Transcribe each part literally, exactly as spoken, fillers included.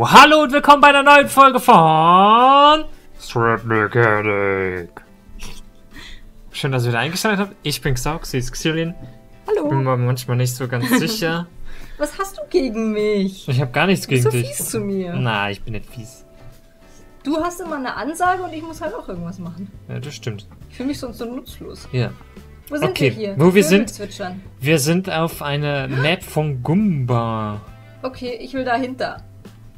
Yo, hallo und willkommen bei einer neuen Folge von Scrap Mechanic. Schön, dass ihr wieder eingeschaltet habt. Ich bin Xaroc, sie ist Xirian. Hallo. Ich bin mir manchmal nicht so ganz sicher. Was hast du gegen mich? Ich habe gar nichts gegen dich. Du bist so fies zu mir. Na, ich bin nicht fies. Du hast immer eine Ansage und ich muss halt auch irgendwas machen. Ja, das stimmt. Ich fühle mich sonst so nutzlos. Ja. Wo sind okay. wir hier? Wo wir sind? Zwitschern. Wir sind auf einer Map von Gumba. Okay, ich will dahinter.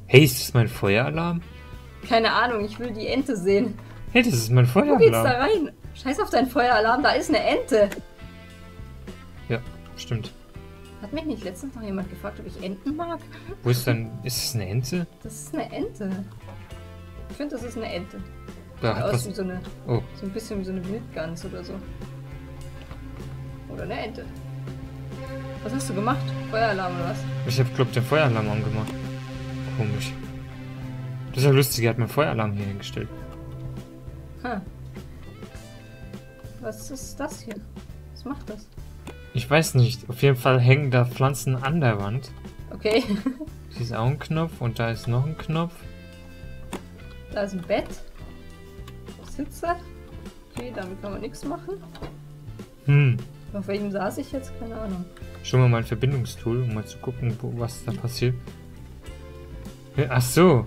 Hey, ist das mein Feueralarm? Keine Ahnung, ich will die Ente sehen. Hey, das ist mein Feueralarm. Wo geht's da rein? Scheiß auf deinen Feueralarm, da ist eine Ente. Ja, stimmt. Hat mich nicht letztens noch jemand gefragt, ob ich Enten mag? Wo ist denn... Ist es eine Ente? Das ist eine Ente. Ich finde, das ist eine Ente. Da Sieht hat aus wie so eine... Oh. So ein bisschen wie so eine Wildgans oder so. Oder eine Ente. Was hast du gemacht? Feueralarm oder was? Ich hab, glaub, den Feueralarm angemacht. Komisch. Das ist ja lustig, er hat meinen Feueralarm hier hingestellt. Hm. Was ist das hier? Was macht das? Ich weiß nicht. Auf jeden Fall hängen da Pflanzen an der Wand. Okay. Hier ist auch ein Knopf und da ist noch ein Knopf. Da ist ein Bett. Sitze. Okay, damit kann man nichts machen. Hm. Auf welchem saß ich jetzt? Keine Ahnung. Schon mal mein Verbindungstool, um mal zu gucken, wo, was da passiert. Ach so.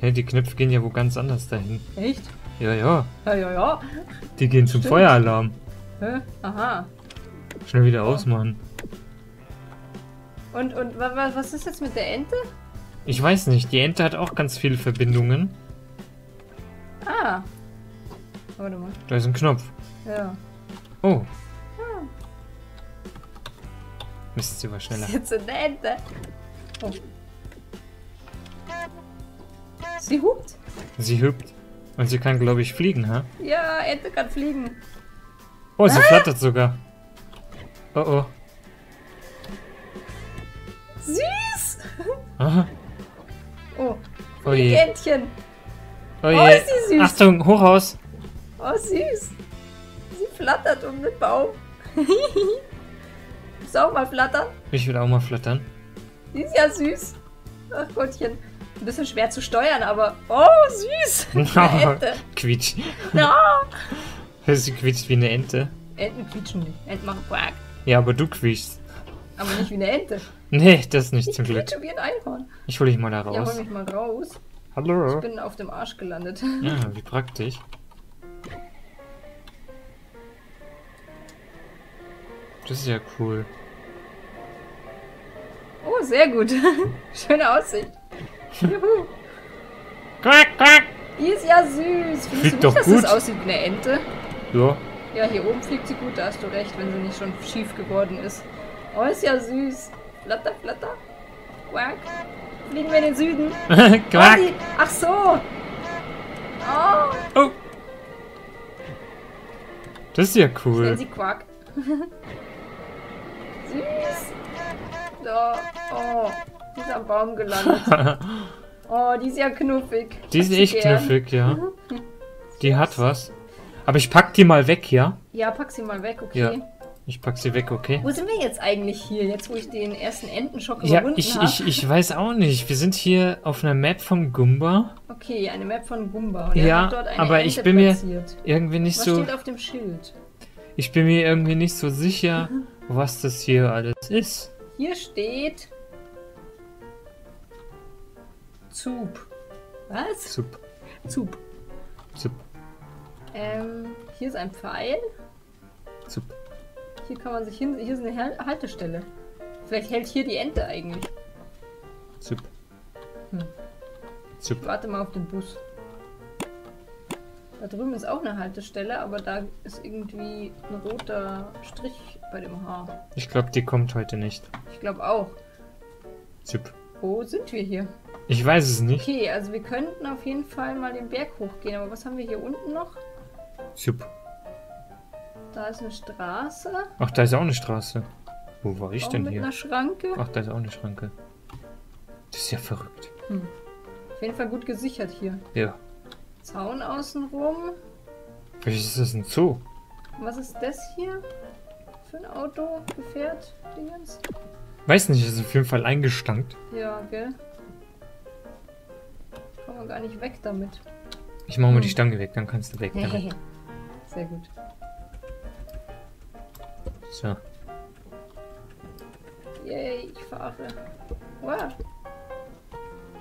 Hey, die Knöpfe gehen ja wo ganz anders dahin. Echt? Ja, ja. Ja, ja, ja. Die gehen zum Stimmt. Feueralarm. Hä? Aha. Schnell wieder ja. ausmachen. Und, und was ist jetzt mit der Ente? Ich weiß nicht. Die Ente hat auch ganz viele Verbindungen. Ah. Warte mal. Da ist ein Knopf. Ja. Oh. Ah. Mist, sie war schneller. Das ist jetzt eine Ente. Oh. Sie hupt. Sie hupt. Und sie kann, glaube ich, fliegen, ha? Ja, Ente kann fliegen. Oh, sie ah. flattert sogar. Oh, oh. Süß! Aha. Oh, oh je. Entchen. Oh, je. Oh, ist sie süß. Achtung, hoch aus. Oh, süß. Sie flattert um den Baum. Willst du auch mal flattern? Ich will auch mal flattern. Sie ist ja süß. Ach Gottchen. Ein bisschen schwer zu steuern, aber... Oh, süß! Eine Ente. Quietsch. No. Sie quietscht wie eine Ente. Enten quietschen nicht. Enten machen Quack. Ja, aber du quietschst. Aber nicht wie eine Ente. Nee, das nicht ich zum Glück. Ich quietsche wie ein Einhorn. Ich hol dich mal da raus. Ja, hol mich mal raus. Hallo. Ich bin auf dem Arsch gelandet. Ja, wie praktisch. Das ist ja cool. Oh, sehr gut. Schöne Aussicht. Juhu. Quack, quack. Die ist ja süß. Findest Fliegt du nicht, dass gut. das aussieht wie eine Ente? Ja. Ja, hier oben fliegt sie gut, da hast du recht, wenn sie nicht schon schief geworden ist. Oh, ist ja süß. Flatter, flatter. Quack. Fliegen wir in den Süden. Quack. Oh, die... Ach so. Oh. oh. Das ist ja cool. Schnell sie Quack. Süß. Oh. oh. Die ist am Baum gelandet. Oh, die ist ja knuffig. Die ist echt knuffig, ja. Die hat was. Aber ich pack die mal weg, ja? Ja, pack sie mal weg, okay. Ja, ich pack sie weg, okay. Wo sind wir jetzt eigentlich hier? Jetzt, wo ich den ersten Entenschock ja, überwunden habe? Ich, ich, ich weiß auch nicht. Wir sind hier auf einer Map von Gumba. Okay, eine Map von Gumba. Und ja, dort eine aber Ente ich bin mir platziert. irgendwie nicht was so... Was steht auf dem Schild? Ich bin mir irgendwie nicht so sicher, mhm. was das hier alles ist. Hier steht... Zup. Was? Zup. Zup. Zup. Ähm, hier ist ein Pfeil. Zup. Hier kann man sich hin... Hier ist eine Haltestelle. Vielleicht hält hier die Ente eigentlich. Zup. Hm. Zup. Ich warte mal auf den Bus. Da drüben ist auch eine Haltestelle, aber da ist irgendwie ein roter Strich bei dem Haar. Ich glaube, die kommt heute nicht. Ich glaube auch. Zup. Wo sind wir hier? Ich weiß es nicht. Okay, also wir könnten auf jeden Fall mal den Berg hochgehen. Aber was haben wir hier unten noch? Zup. Da ist eine Straße. Ach, da ist auch eine Straße. Wo war ich auch denn mit hier? Mit einer Schranke. Ach, da ist auch eine Schranke. Das ist ja verrückt. Hm. Auf jeden Fall gut gesichert hier. Ja. Zaun außenrum. Vielleicht ist das ein Zoo. Und was ist das hier? Für ein Auto, Gefährt, Dingens? Weiß nicht, ist auf jeden Fall eingestankt. Ja, gell? wir gar nicht weg damit. Ich mache mal hm. die Stange weg, dann kannst du weg damit. Sehr gut. So. Yay, ich fahre. Wow.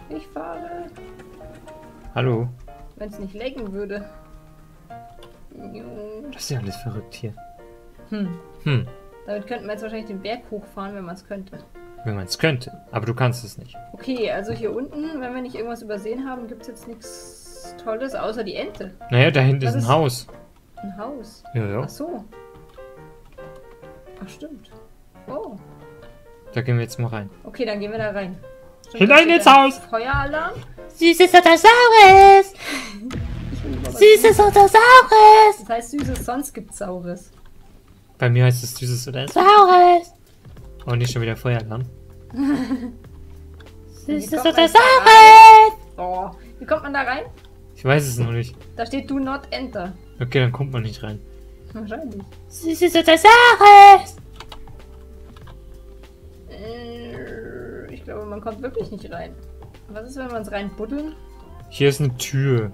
Ich fahre. Hallo. Wenn es nicht laggen würde. Das ist ja alles verrückt hier. Hm. Hm. Damit könnten wir jetzt wahrscheinlich den Berg hochfahren, wenn man es könnte. Wenn man es könnte, aber du kannst es nicht. Okay, also hier unten, wenn wir nicht irgendwas übersehen haben, gibt es jetzt nichts Tolles, außer die Ente. Naja, da hinten ist ein Haus. Ein Haus? Ja, ja. Ach so. Ach, stimmt. Oh. Da gehen wir jetzt mal rein. Okay, dann gehen wir da rein. Hinein ins Haus! Feueralarm? Süßes Saures! Süßes oder Saures! Das heißt Süßes, sonst gibt's Saures. Bei mir heißt es Süßes oder Saures! Oh, nicht schon wieder Feueralarm. Süßes oder Saures! Oh, wie kommt man da rein? Ich weiß es noch nicht. Da steht Do Not Enter. Okay, dann kommt man nicht rein. Wahrscheinlich. Süßes oder Saures! Ich glaube, man kommt wirklich nicht rein. Was ist, wenn wir uns reinbuddeln? Hier ist eine Tür.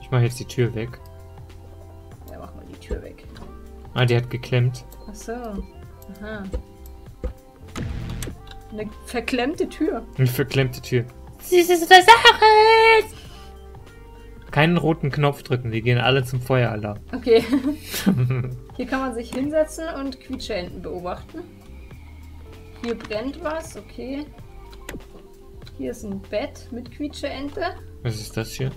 Ich mache jetzt die Tür weg. Ja, mach mal die Tür weg. Ah, die hat geklemmt. Ach so. Aha. Eine verklemmte Tür. Eine verklemmte Tür. Süßes oder Saures! Keinen roten Knopf drücken, wir gehen alle zum Feueralarm. Okay. Hier kann man sich hinsetzen und Quietscheenten beobachten. Hier brennt was, okay. Hier ist ein Bett mit Quietscheente. Was ist das hier?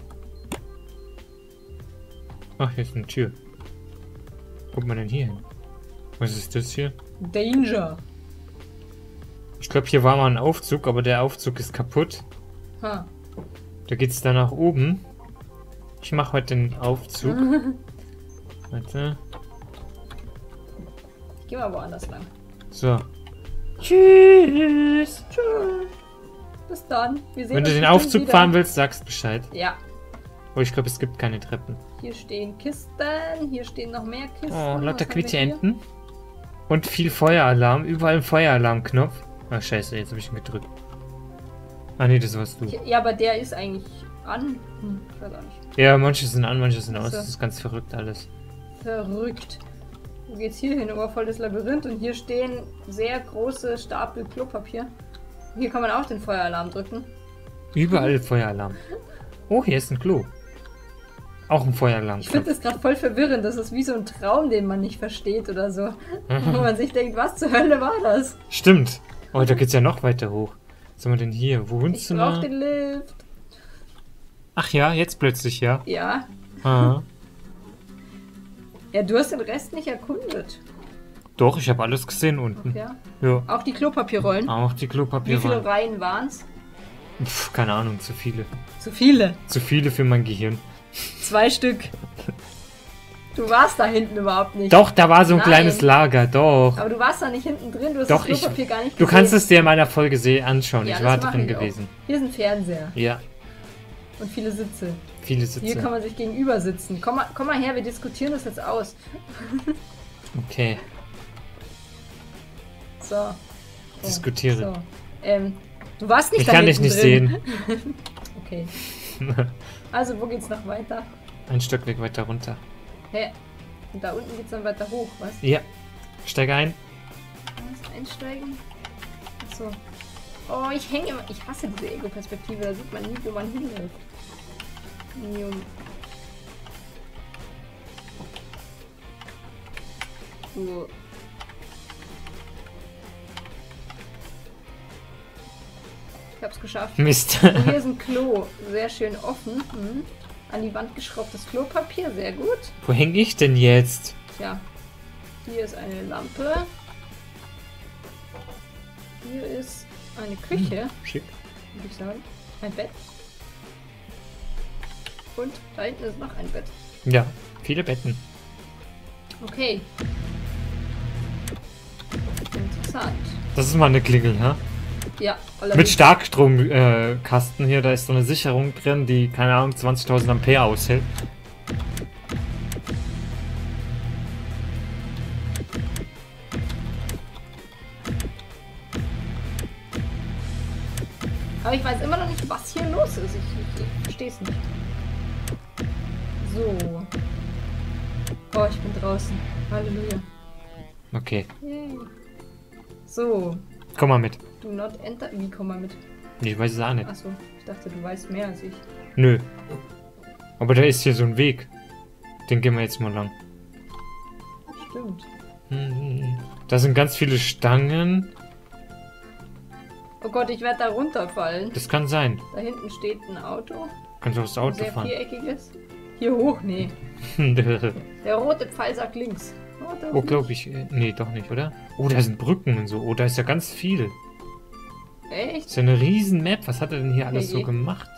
Ach, hier ist eine Tür. Guckt man denn hier hin? Was ist das hier? Danger! Ich glaube, hier war mal ein Aufzug, aber der Aufzug ist kaputt. Ha. Da geht's dann nach oben. Ich mache heute den Aufzug. Warte. Ich gehe mal woanders lang. So. Tschüss. Tschüss. Bis dann. Wir sehen Wenn uns du den Aufzug wieder. fahren willst, sagst Bescheid. Ja. Oh, ich glaube, es gibt keine Treppen. Hier stehen Kisten. Hier stehen noch mehr Kisten. Oh, lauter Quietscheenten. Und viel Feueralarm. Überall ein Feueralarmknopf. Ah, oh, scheiße. Jetzt habe ich ihn gedrückt. Ah, nee, das warst du. Ich, ja, aber der ist eigentlich an. Hm, ich weiß auch nicht. Ja, manche sind an, manche sind aus. So. Das ist ganz verrückt alles. Verrückt. Wo geht's hier hin? Oh, voll das Labyrinth. Und hier stehen sehr große Stapel Klopapier. Hier kann man auch den Feueralarm drücken. Überall Feueralarm. Oh, hier ist ein Klo. Auch ein Feueralarm. Ich finde das gerade voll verwirrend. Das ist wie so ein Traum, den man nicht versteht oder so. Wo man sich denkt, was zur Hölle war das? Stimmt. Oh, da geht's ja noch weiter hoch. Was haben wir denn hier? Wohnzimmer? Ich brauch den Lift. Ach ja, jetzt plötzlich, ja? Ja. Aha. Ja, du hast den Rest nicht erkundet. Doch, ich habe alles gesehen unten. Okay. Ja. Auch die Klopapierrollen? Auch die Klopapierrollen. Wie viele Reihen waren es? Keine Ahnung, zu viele. Zu viele? Zu viele für mein Gehirn. Zwei Stück. Du warst da hinten überhaupt nicht. Doch, da war so ein Nein. kleines Lager, doch. Aber du warst da nicht hinten drin, du hast doch, das Klopapier ich, gar nicht gesehen. Du kannst es dir in meiner Folge anschauen, ja, ich war drin gewesen. Auch. Hier ist ein Fernseher. Ja. Und viele Sitze. Viele Sitze. Hier kann man sich gegenüber sitzen. Komm mal, komm mal her, wir diskutieren das jetzt aus. Okay. So. Oh, diskutiere. So. Ähm, du warst nicht da hinten drin. Ich kann dich nicht sehen. Okay. Also, wo geht's noch weiter? Ein Stückweg weiter runter. Hä? Und da unten geht's dann weiter hoch, was? Ja. Steig ein. Was? Einsteigen? Achso. Oh, ich hänge immer. Ich hasse diese Ego-Perspektive. Da sieht man nie, wo man hinläuft. So. Ich hab's geschafft. Mist. Und hier ist ein Klo. Sehr schön offen. Hm. An die Wand geschraubtes Klopapier. Sehr gut. Wo hänge ich denn jetzt? Tja. Hier ist eine Lampe. Hier ist eine Küche, hm, schick. Würde ich sagen. Ein Bett. Und da hinten ist noch ein Bett. Ja, viele Betten. Okay. Interessant. Das ist mal eine Klingel, ha? Ja. Mit Starkstromkasten äh, hier, da ist so eine Sicherung drin, die, keine Ahnung, zwanzigtausend Ampere aushält. Aber ich weiß immer noch nicht, was hier los ist. Ich, ich verstehe es nicht. So. Oh, ich bin draußen. Halleluja. Okay. Yay. So. Komm mal mit. Do not enter. Wie, komm mal mit? Ich weiß es auch nicht. Achso, ich dachte, du weißt mehr als ich. Nö. Aber da ist hier so ein Weg. Den gehen wir jetzt mal lang. Stimmt. Da sind ganz viele Stangen. Oh Gott, ich werde da runterfallen. Das kann sein. Da hinten steht ein Auto. Kannst du aufs Auto sehr fahren? Viereckiges. Hier hoch, nee. Der rote Pfeil sagt links. Oh, oh glaube ich. Nee, doch nicht, oder? Oh, da sind Brücken und so. Oh, da ist ja ganz viel. Echt? Das ist ja eine riesen Map. Was hat er denn hier alles nee. so gemacht?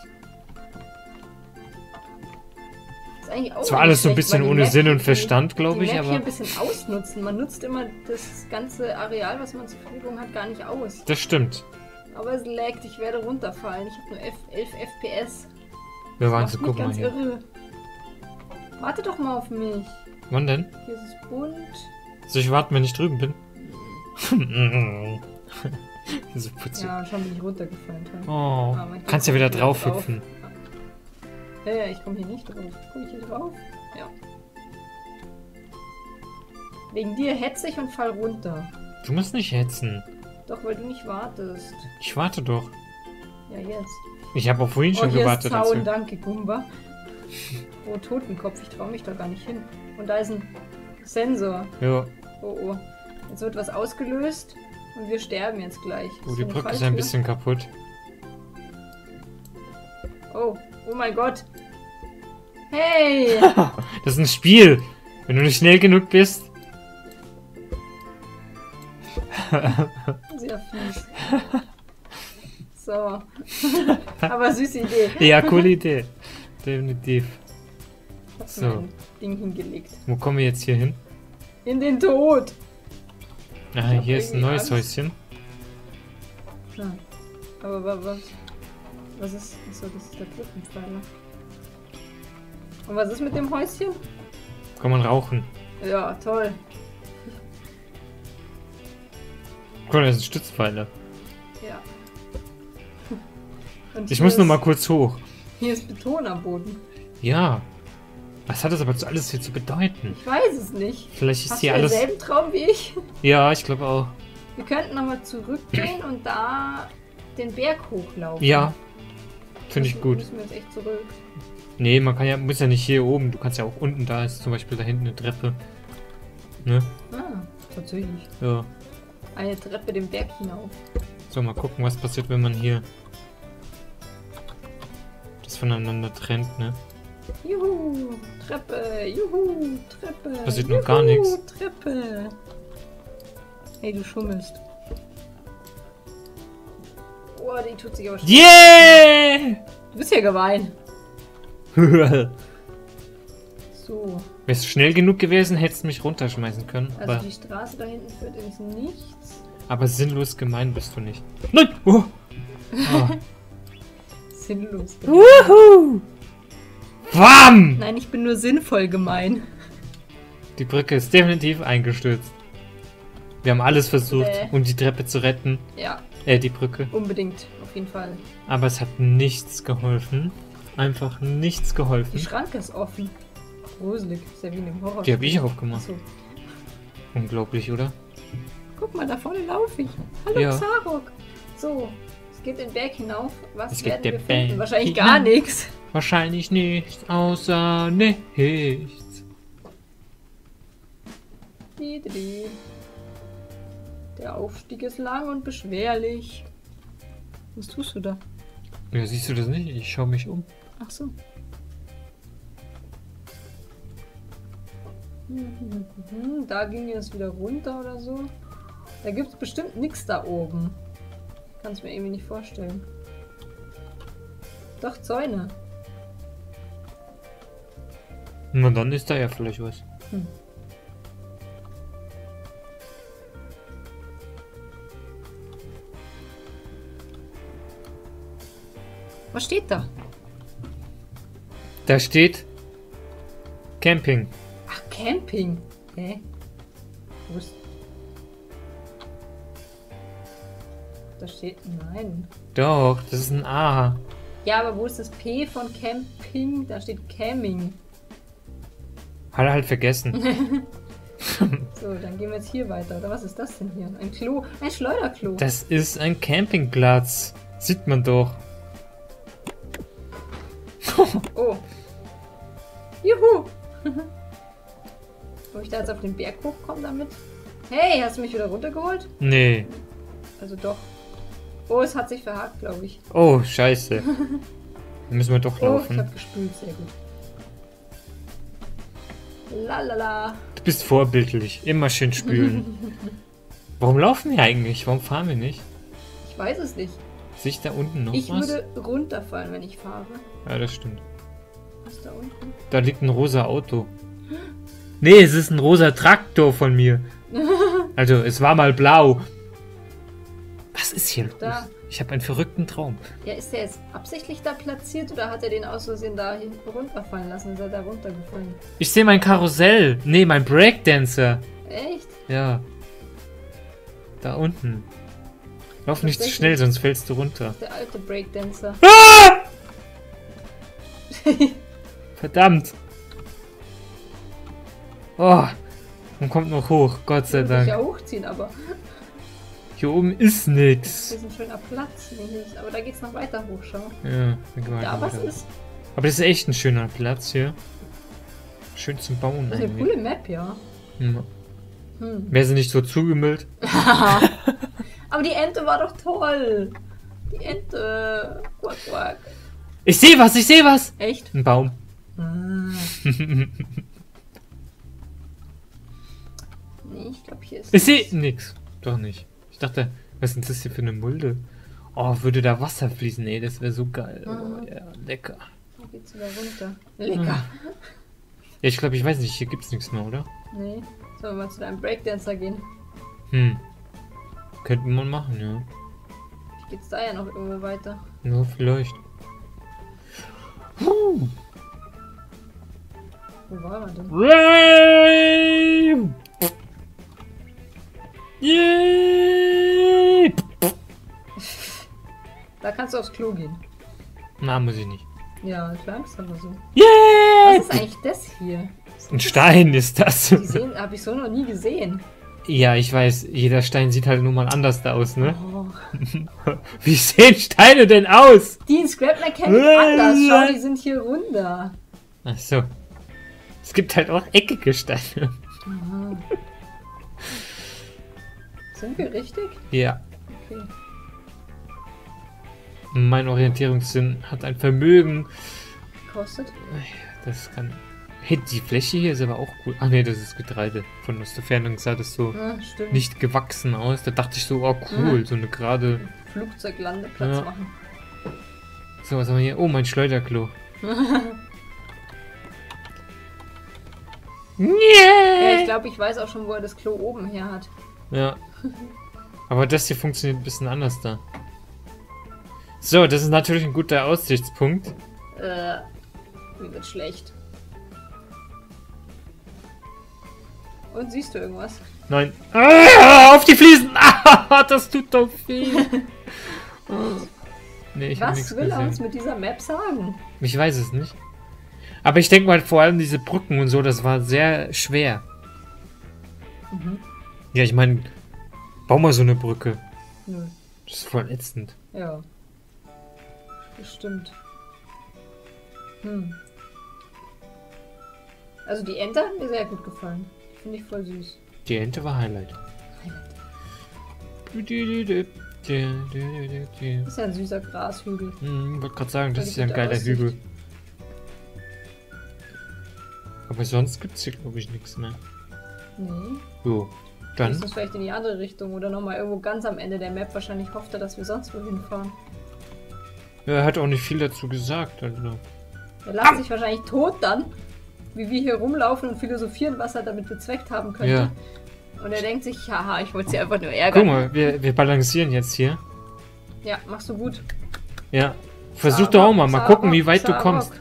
Es war alles so ein bisschen ohne Map, Sinn und Verstand, glaube ich, Map aber... hier ein bisschen ausnutzen. Man nutzt immer das ganze Areal, was man zur Verfügung hat, gar nicht aus. Das stimmt. Aber es laggt, ich werde runterfallen. Ich habe nur elf F P S. Wir waren so, guck mal hier. Irre. Warte doch mal auf mich. Wann denn? Hier ist es bunt. Soll ich warten, wenn ich drüben bin? So putzig. Ja, schon bin ich runtergefallen. Oh, aber ich kannst ja wieder drauf hüpfen. Drauf. Ich komme hier nicht drauf. Komme ich hier drauf? Ja. Wegen dir hetze ich und fall runter. Du musst nicht hetzen. Doch, weil du nicht wartest. Ich warte doch. Ja, jetzt. Ich habe auch vorhin oh, schon hier gewartet. Ist Zaun, danke, Gumba. Oh, Totenkopf, ich traue mich da gar nicht hin. Und da ist ein Sensor. Ja. Oh, oh. Jetzt wird was ausgelöst und wir sterben jetzt gleich. Oh, die Brücke ist ein bisschen kaputt. Oh. Oh mein Gott. Hey! Das ist ein Spiel. Wenn du nicht schnell genug bist. Sehr fies. So. Aber süße Idee. Ja, coole Idee. Definitiv. Hast du so mein Ding hingelegt. Wo kommen wir jetzt hier hin? In den Tod. Ah, hier ist ein neues Angst. Häuschen. Ja. Aber was... Was ist... Achso, das ist der Brückenpfeiler. Und was ist mit dem Häuschen? Kann man rauchen. Ja, toll. Cool, das ist ein Stützpfeiler. Ja. Und ich muss ist, noch mal kurz hoch. Hier ist Beton am Boden. Ja. Was hat das aber alles hier zu bedeuten? Ich weiß es nicht. Vielleicht ist Hast hier du alles... denselben Traum wie ich? Ja, ich glaube auch. Wir könnten nochmal zurückgehen und da den Berg hochlaufen. Ja. Finde ich gut. Müssen wir jetzt echt zurück? Nee, man kann ja, muss ja nicht hier oben, du kannst ja auch unten, da ist zum Beispiel da hinten eine Treppe. Ne? Ah, tatsächlich. Ja. Eine Treppe den Berg hinauf. So, mal gucken, was passiert, wenn man hier das voneinander trennt, ne? Juhu, Treppe, juhu, Treppe. Passiert noch gar nichts. Treppe. Hey, du schummelst. Oh, die tut sich aber schon. Yeah! Du bist ja gemein. So. Wärst du schnell genug gewesen, hättest du mich runterschmeißen können. Also aber die Straße da hinten führt ins Nichts. Aber sinnlos gemein bist du nicht. Nein! Oh. Ah. Sinnlos gemein. Wuhu! Bam! Nein, ich bin nur sinnvoll gemein. Die Brücke ist definitiv eingestürzt. Wir haben alles versucht, äh. um die Treppe zu retten. Ja. Äh, die Brücke. Unbedingt, auf jeden Fall. Aber es hat nichts geholfen. Einfach nichts geholfen. Die Schranke ist offen. Gruselig, ist ja wie in dem Horror. Die habe ich aufgemacht. So. Unglaublich, oder? Guck mal, da vorne laufe ich. Hallo, ja. Xaroc. So, es geht den Berg hinauf. Was es werden geht wir finden? Berg Wahrscheinlich hinauf. gar nichts. Wahrscheinlich nichts, außer nichts. Die, die, die. Der Aufstieg ist lang und beschwerlich. Was tust du da? Ja, siehst du das nicht? Ich schaue mich um. Ach so. Da ging es wieder runter oder so. Da gibt es bestimmt nichts da oben. Kann es mir irgendwie nicht vorstellen. Doch, Zäune. Na, dann ist da ja vielleicht was. Hm. Was steht da? Da steht Camping. Ach, Camping. Hä? Wo ist... Da steht, nein. Doch, das ist ein A. Ja, aber wo ist das P von Camping? Da steht Camming. Hat er halt vergessen. So, dann gehen wir jetzt hier weiter. Oder was ist das denn hier? Ein Klo, ein Schleuderklo. Das ist ein Campingplatz. Sieht man doch. Oh. Juhu. Ob ich da jetzt auf den Berg hochkomme damit? Hey, hast du mich wieder runtergeholt? Nee. Also doch. Oh, es hat sich verhakt, glaube ich. Oh, scheiße. Dann müssen wir doch laufen. Oh, ich habe gespült, sehr gut. Lalala. Du bist vorbildlich. Immer schön spülen. Warum laufen wir eigentlich? Warum fahren wir nicht? Ich weiß es nicht. Sich da unten noch ich was? Ich würde runterfallen, wenn ich fahre. Ja, das stimmt. Was ist da unten? Da liegt ein rosa Auto. Nee, es ist ein rosa Traktor von mir. Also, es war mal blau. Was ist hier los? Da. Ich habe einen verrückten Traum. Ja, ist der jetzt absichtlich da platziert oder hat er den aus Versehen da runterfallen lassen? Ist er da runtergefallen? Ich sehe mein Karussell. Nee, mein Breakdancer. Echt? Ja. Da unten. Lauf nicht zu schnell, sonst fällst du runter. Der alte Breakdancer. Ah! Verdammt. Oh, man kommt noch hoch, Gott sei Dank. Ich muss ja hochziehen, aber... Hier oben ist nichts. Das ist ein schöner Platz, aber da geht's noch weiter hoch, schau. Ja, da was ist. Aber das ist echt ein schöner Platz hier. Schön zum Bauen. Das ist eine coole Map, ja. Hm. Hm. Wäre sie nicht so zugemüllt. Aber die Ente war doch toll. Die Ente. Quack, quack. Ich sehe was, ich sehe was. Echt? Ein Baum. Ah. Nee, ich glaube hier ist Ich sehe nichts. Doch nicht. Ich dachte, was ist das hier für eine Mulde? Oh, würde da Wasser fließen? Ey, das wäre so geil. Mhm. Oh, ja, lecker. Da geht's wieder runter. Lecker. Ja, ich glaube, ich weiß nicht, hier gibt's nichts mehr, oder? Nee. Sollen wir mal zu deinem Breakdancer gehen? Hm. Könnten wir machen, ja. Geht's da ja noch irgendwo weiter? Nur vielleicht. Huh. Wo war man denn? Ray! Yeah. Da kannst du aufs Klo gehen. Na, muss ich nicht. Ja, ich lang's aber so. Yeah. Was ist eigentlich das hier? Ist ein das Stein das? Ist das. Den habe ich so noch nie gesehen. Ja, ich weiß, jeder Stein sieht halt nur mal anders da aus, ne? Oh. Wie sehen Steine denn aus? Die in Scrap Mechanic anders. Schau, die sind hier runter. Ach so. Es gibt halt auch eckige Steine. Aha. Sind wir richtig? Ja. Okay. Mein Orientierungssinn hat ein Vermögen. Kostet? Das kann... Hey, die Fläche hier ist aber auch cool. Ah ne, das ist Getreide. Von aus der Fernung sah das so ja, nicht gewachsen aus. Da dachte ich so, oh cool, ja. So eine gerade... Flugzeuglandeplatz ja. Machen. So, was haben wir hier? Oh, mein Schleuderklo. Yeah. Ja, ich glaube, ich weiß auch schon, wo er das Klo oben her hat. Ja. Aber das hier funktioniert ein bisschen anders da. So, das ist natürlich ein guter Aussichtspunkt. Äh, mir wird schlecht. Und siehst du irgendwas? Nein. Ah, auf die Fliesen! Ah, das tut doch weh. Nee, ich hab nichts gesehen. Was will er uns mit dieser Map sagen? Ich weiß es nicht. Aber ich denke mal, vor allem diese Brücken und so, das war sehr schwer. Mhm. Ja, ich meine, bau mal so eine Brücke. Nö. Das ist voll ätzend. Ja. Das stimmt. Hm. Also die Ente hat mir sehr gut gefallen. Finde ich voll süß. Die Ente war Highlight. Highlight. Das ist ja ein süßer Grashügel. Hm, wollte gerade sagen, das ist ja ein geiler Aussicht. Hügel. Aber sonst gibt es hier, glaube ich, nichts mehr. Nee. So. Dann ist das vielleicht in die andere Richtung oder nochmal irgendwo ganz am Ende der Map. Wahrscheinlich hofft er, dass wir sonst wohin fahren. Ja, er hat auch nicht viel dazu gesagt. Also. Er lacht ah. sich wahrscheinlich tot dann, wie wir hier rumlaufen und philosophieren, was er damit bezweckt haben könnte. Ja. Und er denkt sich, haha, ich wollte sie einfach nur ärgern. Guck mal, wir, wir balancieren jetzt hier. Ja, machst du gut. Ja, versuch Xaroc, doch auch mal. Mal Xaroc, gucken, wie weit Xaroc. du kommst.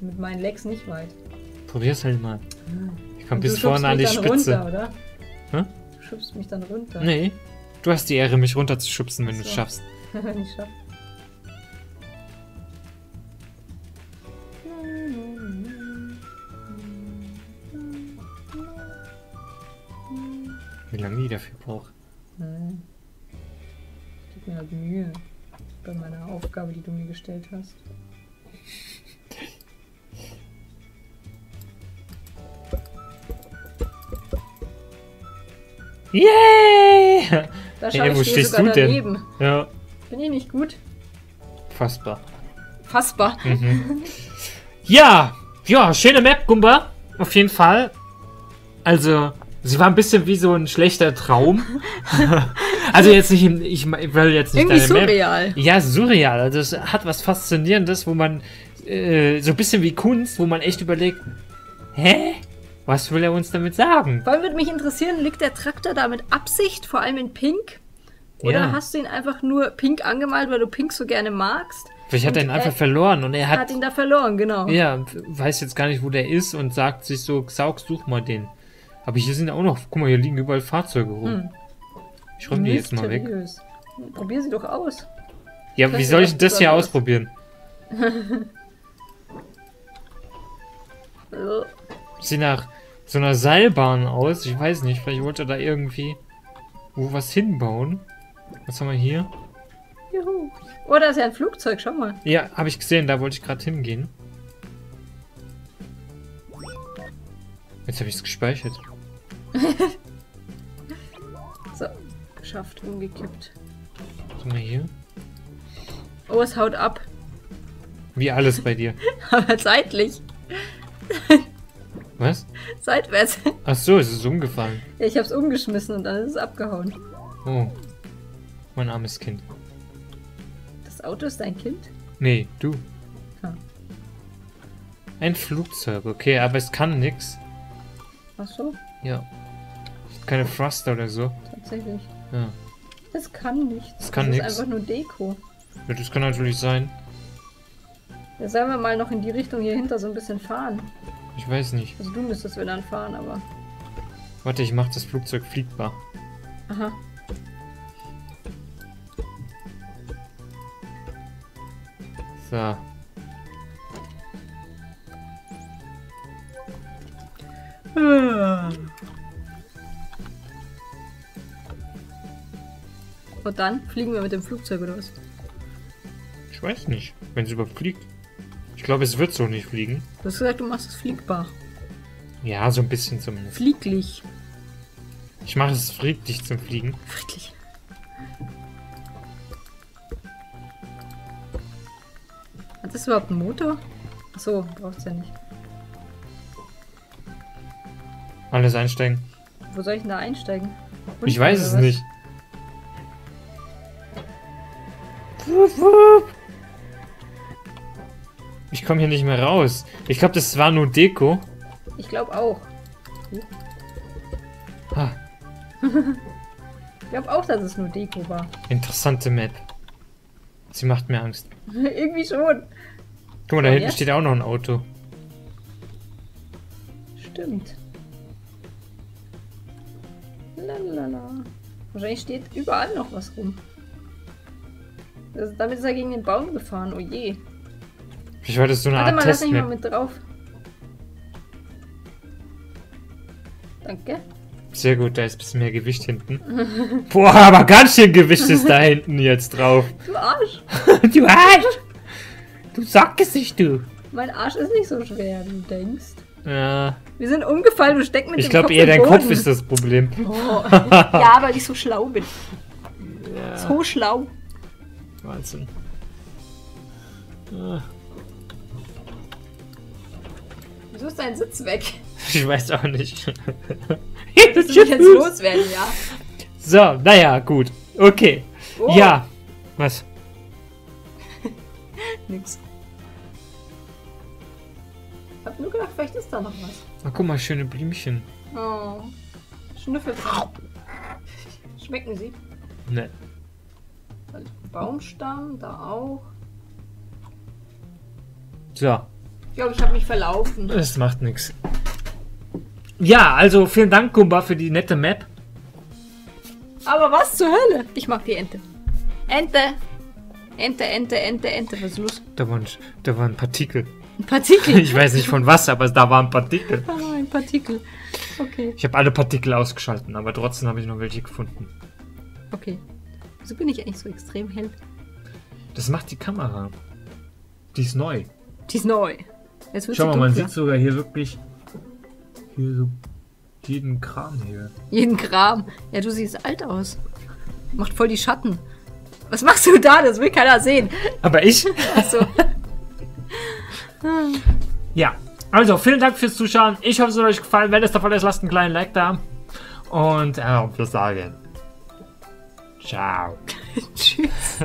Mit meinen Legs nicht weit. Probier's halt mal. Ich komm und bis vorne an die Spitze. Runter, oder? Hm? Du schubst mich dann runter. Nee, Du hast die Ehre, mich runterzuschubsen, wenn du es schaffst. Wenn ich schaffe. Wie lange die dafür braucht? Nein. Ich gebe mir halt Mühe bei meiner Aufgabe, die du mir gestellt hast. Yay! Da schaue hey, ich dir sogar daneben. Denn? Ja. Bin ich nicht gut? Fassbar. Fassbar. Mhm. Ja! Ja, schöne Map, Gumba. Auf jeden Fall. Also, sie war ein bisschen wie so ein schlechter Traum. Also jetzt nicht, ich will jetzt nicht irgendwie deine surreal. Map. Ja, surreal. Also es hat was Faszinierendes, wo man äh, so ein bisschen wie Kunst, wo man echt überlegt, hä? Was will er uns damit sagen? Vor allem würde mich interessieren, liegt der Traktor da mit Absicht, vor allem in Pink? Oder ja. Hast du ihn einfach nur pink angemalt, weil du Pink so gerne magst? Vielleicht hat er ihn einfach verloren und er hat... hat ihn da verloren, genau. Ja, weiß jetzt gar nicht, wo der ist und sagt sich so, Xaroc, such mal den. Aber hier sind auch noch... Guck mal, hier liegen überall Fahrzeuge rum. Hm. Ich räume die jetzt mal weg. Probier sie doch aus. Ja, wie soll ich das hier ausprobieren? Sieht nach so einer Seilbahn aus. Ich weiß nicht, vielleicht wollte er da irgendwie wo was hinbauen. Was haben wir hier? Juhu. Oh, da ist ja ein Flugzeug, schau mal. Ja, habe ich gesehen, da wollte ich gerade hingehen. Jetzt habe ich es gespeichert. So, geschafft, umgekippt. Was haben wir hier? Oh, es haut ab. Wie alles bei dir. Aber seitlich. Was? Seitwärts. Ach so, es ist umgefallen. Ja, ich hab's umgeschmissen und dann ist es abgehauen. Oh. Mein armes Kind. Das Auto ist dein Kind? Nee, du. Ah. Ein Flugzeug, okay, aber es kann nix. Ach so? Ja. Keine Thruster oder so. Tatsächlich. Ja. Es kann nichts. Es kann nichts. Das ist einfach nur Deko. Ja, das kann natürlich sein. Ja, sollen wir mal noch in die Richtung hier hinter so ein bisschen fahren? Ich weiß nicht. Also du müsstest wir dann fahren, aber... Warte, ich mach das Flugzeug fliegbar. Aha. So. Und dann fliegen wir mit dem Flugzeug oder was? Ich weiß nicht, wenn es überfliegt. Ich glaube, es wird so nicht fliegen. Du hast gesagt, du machst es fliegbar. Ja, so ein bisschen zumindest. Flieglich. Ich mache es friedlich zum Fliegen. Friedlich. Hat das überhaupt einen Motor? Achso, braucht es ja nicht. Alles einsteigen. Wo soll ich denn da einsteigen? Unten, ich weiß es was? Nicht. Wuff, wuff. Ich komme hier nicht mehr raus. Ich glaube, das war nur Deko. Ich glaube auch. Ah. Ich glaube auch, dass es nur Deko war. Interessante Map. Sie macht mir Angst. Irgendwie schon. Guck mal, da hinten steht auch noch ein Auto. Stimmt. Lalalala. Wahrscheinlich steht überall noch was rum. Also, damit ist er gegen den Baum gefahren, oh je. Ich wollte so eine Art Test. Warte mal, lass mich mal mit drauf. Danke. Sehr gut, da ist ein bisschen mehr Gewicht hinten. Boah, aber ganz schön Gewicht ist da hinten jetzt drauf. Du Arsch. Du Arsch. Du Sackgesicht, du. Mein Arsch ist nicht so schwer, du denkst. Ja. Wir sind umgefallen, du steckst mit ich dem glaub, Kopf Ich glaube eher, dein Boden. Kopf ist das Problem. Oh. Ja, weil ich so schlau bin. Ja. So schlau. Wahnsinn. Ah. Wieso ist dein Sitz weg? Ich weiß auch nicht. Willst du mich jetzt loswerden, ja? So, naja, gut. Okay. Oh. Ja. Was? Nix. Ich hab nur gedacht, vielleicht ist da noch was. Ach, guck mal, schöne Blümchen. Oh. Schnüffelt. Schmecken sie? Ne. Also Baumstamm, da auch. So. Ich glaube, ich habe mich verlaufen. Das macht nichts. Ja, also vielen Dank, Gumba, für die nette Map. Aber was zur Hölle? Ich mag die Ente. Ente! Ente, Ente, Ente, Ente. Was ist los? Da waren, da waren Partikel. Partikel? Ich weiß nicht von was, aber da waren Partikel. Oh, ein Partikel. Okay. Ich habe alle Partikel ausgeschalten, aber trotzdem habe ich noch welche gefunden. Okay. Wieso bin ich eigentlich so extrem hell? Das macht die Kamera. Die ist neu. Die ist neu. Jetzt wird Schau mal, man sieht sogar hier wirklich hier so jeden Kram hier. Jeden Kram. Ja, du siehst alt aus. Macht voll die Schatten. Was machst du da? Das will keiner sehen. Aber ich? Achso. Ja. Also, vielen Dank fürs Zuschauen. Ich hoffe, es hat euch gefallen. Wenn es der Fall ist, lasst einen kleinen Like da. Und, äh, was sagen? Ciao. Tschüss.